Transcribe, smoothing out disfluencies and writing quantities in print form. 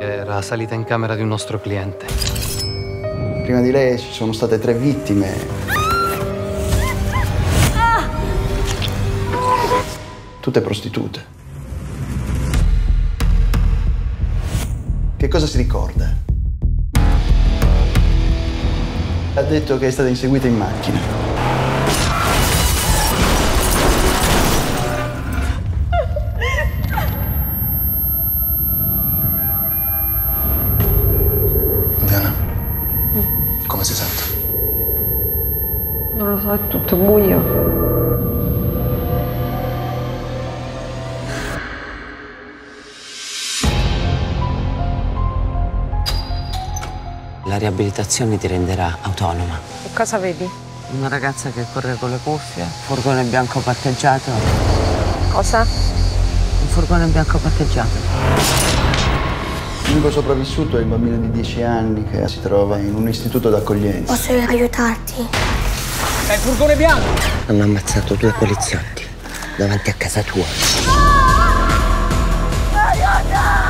Era salita in camera di un nostro cliente. Prima di lei ci sono state 3 vittime. Tutte prostitute. Che cosa si ricorda? Ha detto che è stata inseguita in macchina. Come si sente? Non lo so, è tutto buio. La riabilitazione ti renderà autonoma. Che cosa vedi? Una ragazza che corre con le cuffie, un furgone bianco parcheggiato. Cosa? Un furgone bianco parcheggiato. L'unico sopravvissuto è il bambino di 10 anni che si trova in un istituto d'accoglienza. Posso aiutarti? È il furgone bianco! Hanno ammazzato 2 poliziotti davanti a casa tua. Aiuto!